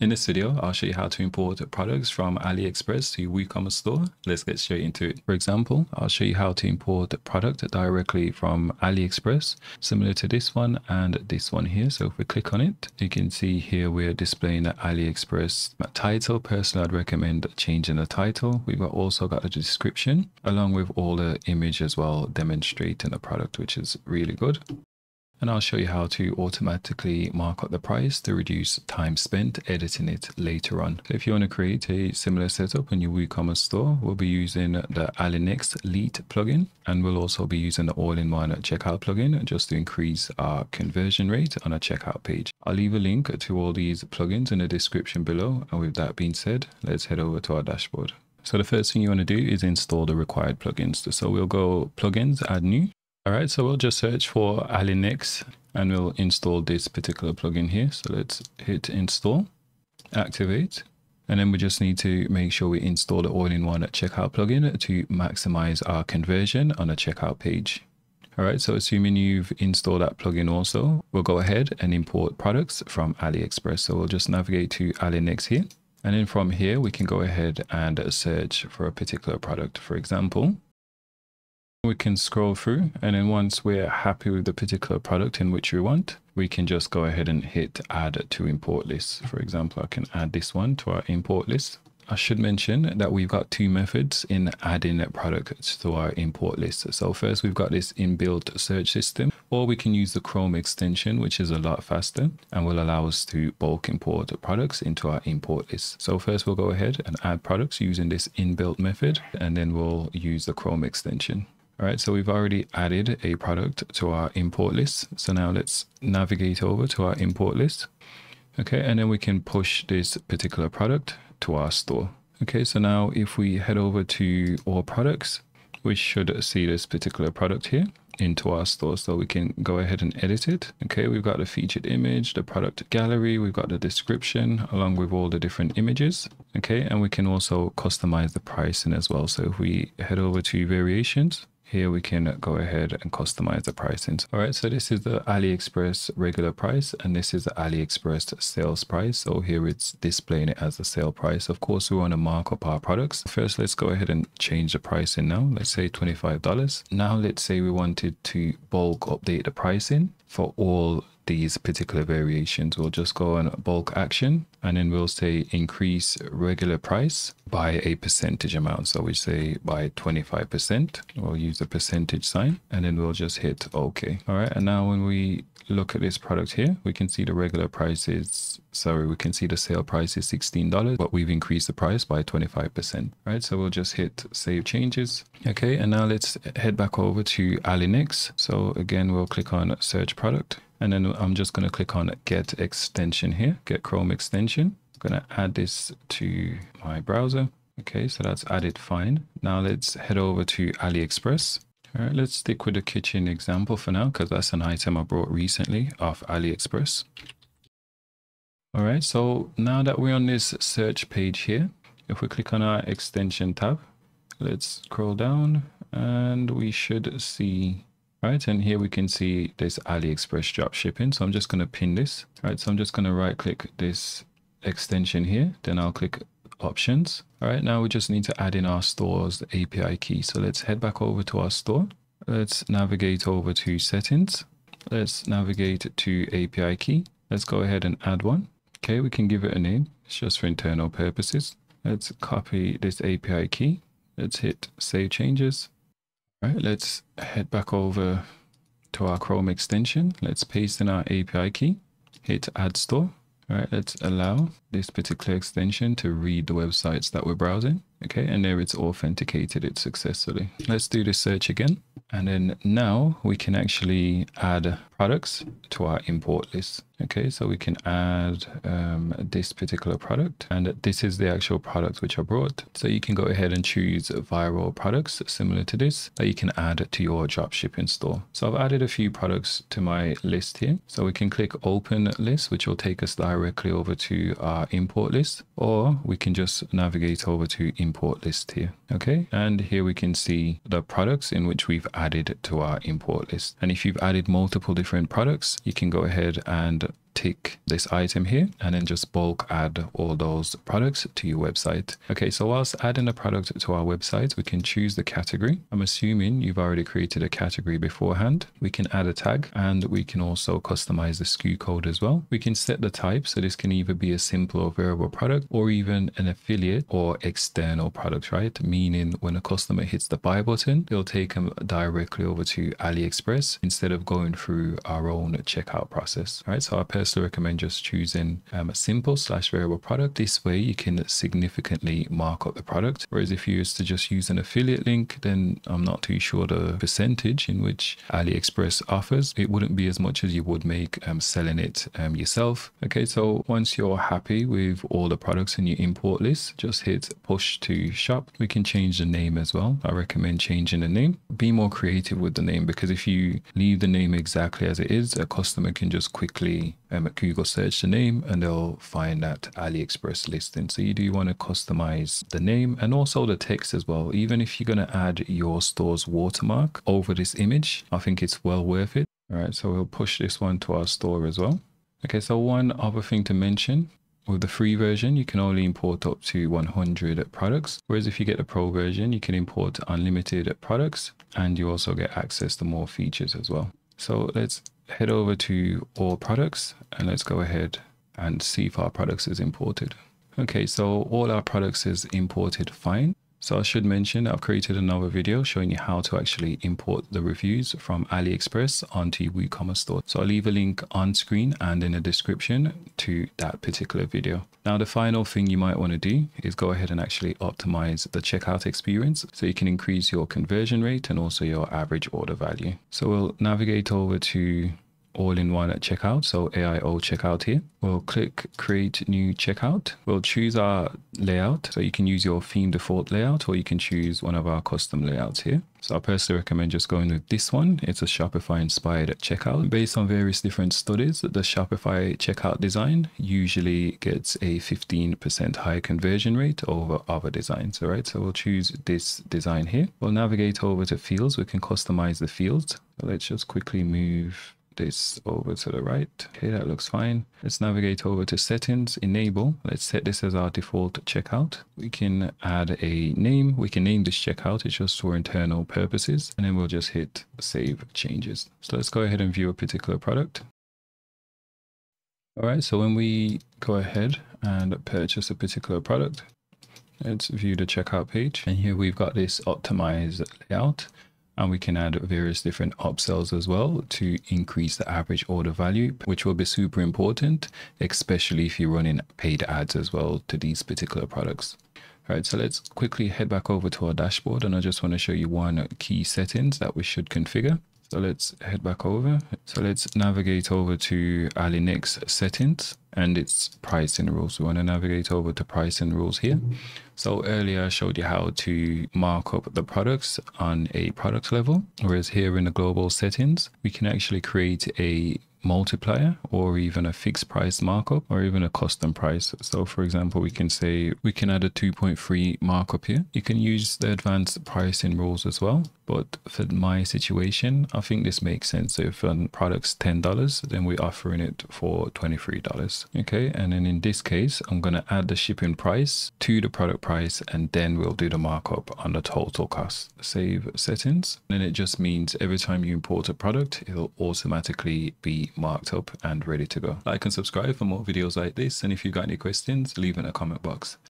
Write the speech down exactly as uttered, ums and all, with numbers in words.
In this video, I'll show you how to import products from AliExpress to WooCommerce store. Let's get straight into it. For example, I'll show you how to import a product directly from AliExpress, similar to this one and this one here. So if we click on it, you can see here we're displaying the AliExpress title. Personally, I'd recommend changing the title. We've also got the description along with all the image as well, demonstrating the product, which is really good. And I'll show you how to automatically mark up the price to reduce time spent editing it later on. So if you want to create a similar setup in your WooCommerce store, we'll be using the AliNext Lite plugin, and we'll also be using the All-in-One Checkout plugin just to increase our conversion rate on a checkout page. I'll leave a link to all these plugins in the description below. And with that being said, let's head over to our dashboard. So the first thing you want to do is install the required plugins. So we'll go plugins, add new. All right, so we'll just search for AliNext and we'll install this particular plugin here. So let's hit install, activate, and then we just need to make sure we install the all-in-one checkout plugin to maximize our conversion on a checkout page. All right, so assuming you've installed that plugin also, we'll go ahead and import products from AliExpress. So we'll just navigate to AliNext here. And then from here, we can go ahead and search for a particular product, for example. We can scroll through, and then once we're happy with the particular product in which we want, we can just go ahead and hit add to import list. For example, I can add this one to our import list. I should mention that we've got two methods in adding products to our import list. So first, we've got this inbuilt search system, or we can use the Chrome extension, which is a lot faster and will allow us to bulk import products into our import list. So first, we'll go ahead and add products using this inbuilt method, and then we'll use the Chrome extension. All right, so we've already added a product to our import list. So now let's navigate over to our import list. Okay, and then we can push this particular product to our store. Okay, so now if we head over to all products, we should see this particular product here into our store. So we can go ahead and edit it. Okay, we've got the featured image, the product gallery, we've got the description along with all the different images. Okay, and we can also customize the pricing as well. So if we head over to variations, here we can go ahead and customize the pricing. All right, so this is the AliExpress regular price, and this is the AliExpress sales price. So here it's displaying it as the sale price. Of course, we want to mark up our products. First, let's go ahead and change the pricing now. Let's say twenty-five dollars. Now, let's say we wanted to bulk update the pricing for all these particular variations. We'll just go on bulk action, and then we'll say increase regular price by a percentage amount. So we say by twenty-five percent, we'll use the percentage sign, and then we'll just hit OK. All right. And now when we look at this product here, we can see the regular price is, sorry, we can see the sale price is sixteen dollars, but we've increased the price by twenty-five percent. Right. So we'll just hit save changes. OK, and now let's head back over to AliNext. So again, we'll click on search product. And then I'm just going to click on get extension here, get Chrome extension. I'm going to add this to my browser. Okay, so that's added, fine. Now let's head over to AliExpress. All right, let's stick with the kitchen example for now, because that's an item I bought recently off AliExpress. All right, so now that we're on this search page here, if we click on our extension tab, let's scroll down and we should see. Right, and here we can see this AliExpress drop shipping. So I'm just going to pin this. All right, so I'm just going to right click this extension here. Then I'll click options. All right, now we just need to add in our store's A P I key. So let's head back over to our store. Let's navigate over to settings. Let's navigate to A P I key. Let's go ahead and add one. Okay, we can give it a name. It's just for internal purposes. Let's copy this A P I key. Let's hit save changes. Right, let's head back over to our Chrome extension. Let's paste in our A P I key, hit add store. All right, let's allow this particular extension to read the websites that we're browsing. Okay, and there it's authenticated it successfully. Let's do the search again. And then now we can actually add products to our import list. Okay, so we can add um, this particular product, and this is the actual product which I brought. So you can go ahead and choose viral products similar to this that you can add to your dropshipping store. So I've added a few products to my list here. So we can click open list, which will take us directly over to our import list, or we can just navigate over to import list here. Okay, and here we can see the products in which we've added to our import list. And if you've added multiple different products, you can go ahead and tick this item here and then just bulk add all those products to your website. Okay, so whilst adding a product to our website, we can choose the category. I'm assuming you've already created a category beforehand. We can add a tag and we can also customize the S K U code as well. We can set the type, so this can either be a simple or variable product or even an affiliate or external product, right? Meaning when a customer hits the buy button, it'll take them directly over to AliExpress instead of going through our own checkout process. All right, so I personally recommend just choosing um, a simple slash variable product. This way you can significantly mark up the product. Whereas if you used to just use an affiliate link, then I'm not too sure the percentage in which AliExpress offers. It wouldn't be as much as you would make um, selling it um, yourself. Okay, so once you're happy with all the products in your import list, just hit push to shop. We can change the name as well. I recommend changing the name. Be more creative with the name, because if you leave the name exactly as it is, a customer can just quickly um, Google search the name and they'll find that AliExpress listing. So you do want to customize the name and also the text as well. Even if you're going to add your store's watermark over this image, I think it's well worth it. All right, so we'll push this one to our store as well. Okay, so one other thing to mention. With the free version, you can only import up to one hundred products, whereas if you get the pro version, you can import unlimited products and you also get access to more features as well. So let's head over to all products and let's go ahead and see if our products is imported. Okay, so all our products is imported fine. So I should mention I've created another video showing you how to actually import the reviews from AliExpress onto your WooCommerce store. So I'll leave a link on screen and in the description to that particular video. Now, the final thing you might want to do is go ahead and actually optimize the checkout experience so you can increase your conversion rate and also your average order value. So we'll navigate over to All-in-One Checkout, so A I O Checkout here. We'll click Create New Checkout. We'll choose our layout. So you can use your theme default layout or you can choose one of our custom layouts here. So I personally recommend just going with this one. It's a Shopify inspired checkout. Based on various different studies, the Shopify checkout design usually gets a fifteen percent higher conversion rate over other designs. All right, so we'll choose this design here. We'll navigate over to fields. We can customize the fields. So let's just quickly move this over to the right. Okay, that looks fine. Let's navigate over to settings, enable. Let's set this as our default checkout. We can add a name. We can name this checkout. It's just for internal purposes. And then we'll just hit save changes. So let's go ahead and view a particular product. All right, so when we go ahead and purchase a particular product, let's view the checkout page. And here we've got this optimized layout. And we can add various different upsells as well to increase the average order value, which will be super important, especially if you're running paid ads as well to these particular products. All right, so let's quickly head back over to our dashboard. And I just want to show you one key settings that we should configure. So let's head back over. So let's navigate over to AliNext settings and it's pricing rules. We want to navigate over to pricing rules here. So earlier I showed you how to mark up the products on a product level. Whereas here in the global settings, we can actually create a multiplier or even a fixed price markup or even a custom price. So for example, we can say we can add a two point three markup here. You can use the advanced pricing rules as well. But for my situation, I think this makes sense. So if a product's ten dollars, then we're offering it for twenty-three dollars. Okay, and then in this case, I'm going to add the shipping price to the product price, and then we'll do the markup on the total cost. Save settings. And then it just means every time you import a product, it'll automatically be marked up and ready to go. Like and subscribe for more videos like this. And if you've got any questions, leave in a comment box.